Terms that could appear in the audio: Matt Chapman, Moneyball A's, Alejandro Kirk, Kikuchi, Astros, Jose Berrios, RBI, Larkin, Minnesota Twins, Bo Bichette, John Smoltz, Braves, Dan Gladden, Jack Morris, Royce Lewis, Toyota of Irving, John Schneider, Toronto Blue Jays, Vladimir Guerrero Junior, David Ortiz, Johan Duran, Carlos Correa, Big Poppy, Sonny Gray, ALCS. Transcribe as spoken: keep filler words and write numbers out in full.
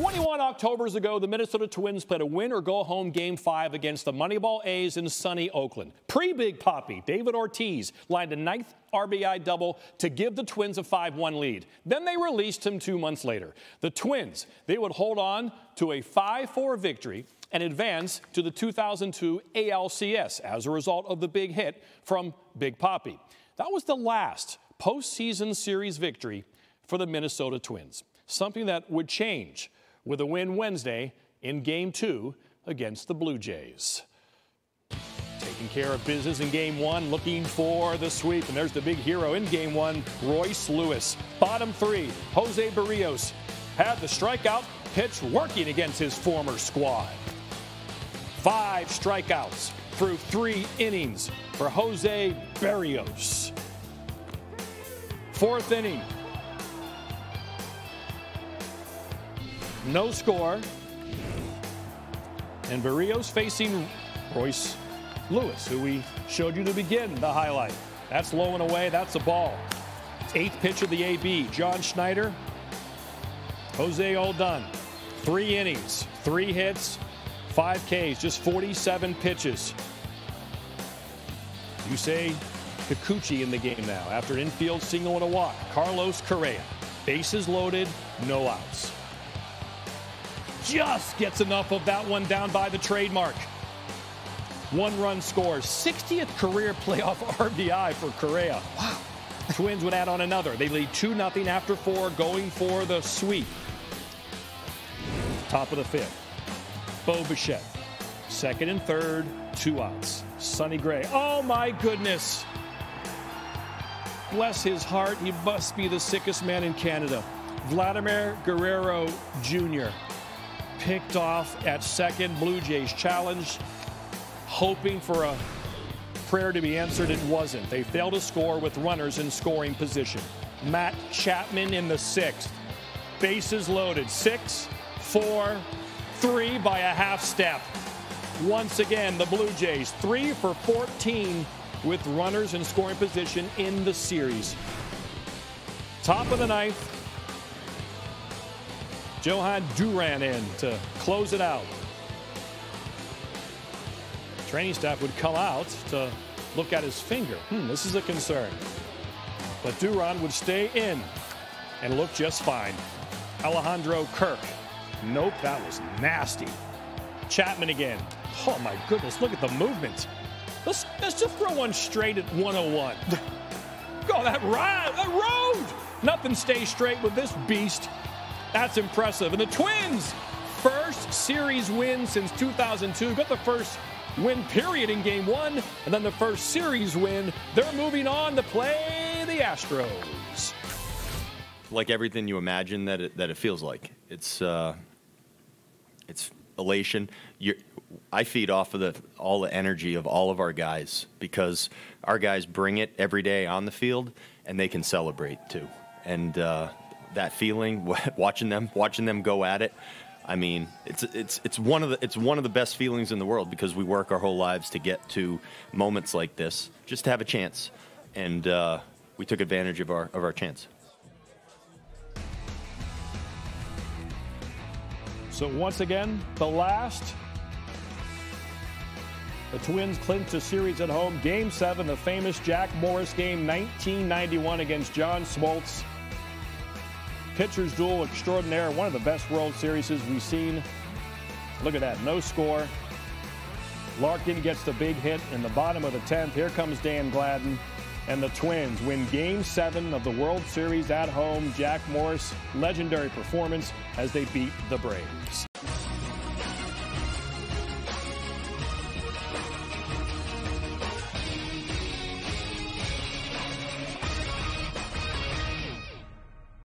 twenty-one Octobers ago, the Minnesota Twins played a win-or-go-home Game five against the Moneyball A's in sunny Oakland. Pre-Big Poppy, David Ortiz lined a ninth R B I double to give the Twins a five one lead. Then they released him two months later. The Twins, they would hold on to a five four victory and advance to the two thousand two A L C S as a result of the big hit from Big Poppy. That was the last postseason series victory for the Minnesota Twins, something that would change with a win Wednesday in Game two against the Blue Jays. Taking care of business in Game one, looking for the sweep, and there's the big hero in Game one, Royce Lewis. Bottom three, Jose Berrios had the strikeout pitch working against his former squad. Five strikeouts through three innings for Jose Berrios. Fourth inning, no score, and Berrios facing Royce Lewis, who we showed you to begin the highlight. That's low and away, that's a ball. Eighth pitch of the A B, John Schneider, Jose all done. Three innings, three hits, five Ks, just forty-seven pitches. You say Kikuchi in the game now after an infield single and a walk. Carlos Correa, bases loaded, no outs. Just gets enough of that one down by the trademark. One run scores. sixtieth career playoff R B I for Correa. Wow. Twins would add on another. They lead two nothing after four, going for the sweep. Top of the fifth, Bo Bichette. Second and third, two outs. Sonny Gray. Oh my goodness. Bless his heart. He must be the sickest man in Canada. Vladimir Guerrero Junior picked off at second. Blue Jays challenged, hoping for a prayer to be answered. It wasn't. They failed to score with runners in scoring position. Matt Chapman in the sixth. Bases loaded. Six, four, three by a half step. Once again, the Blue Jays three for fourteen with runners in scoring position in the series. Top of the ninth. Johan Duran in to close it out. Training staff would come out to look at his finger. Hmm, this is a concern. But Duran would stay in and look just fine. Alejandro Kirk. Nope, that was nasty. Chapman again. Oh my goodness, look at the movement. Let's, let's just throw one straight at one oh one. Go, that ride, that road. Nothing stays straight with this beast. That's impressive. And the Twins, first series win since two thousand two. Got the first win period in game one, and then the first series win. They're moving on to play the Astros. Like everything you imagine that it, that it feels like. It's uh, it's elation. You're, I feed off of the, all the energy of all of our guys, because our guys bring it every day on the field, and they can celebrate too. And uh, that feeling, watching them, watching them go at it. I mean, it's it's it's one of the it's one of the best feelings in the world, because we work our whole lives to get to moments like this, just to have a chance, and uh, we took advantage of our of our chance. So once again, the last. The Twins clinched a series at home. Game seven, the famous Jack Morris game, nineteen ninety-one against John Smoltz. Pitcher's duel extraordinaire, one of the best World Series we've seen. Look at that, no score. Larkin gets the big hit in the bottom of the tenth. Here comes Dan Gladden, and the Twins win Game seven of the World Series at home. Jack Morris, legendary performance as they beat the Braves.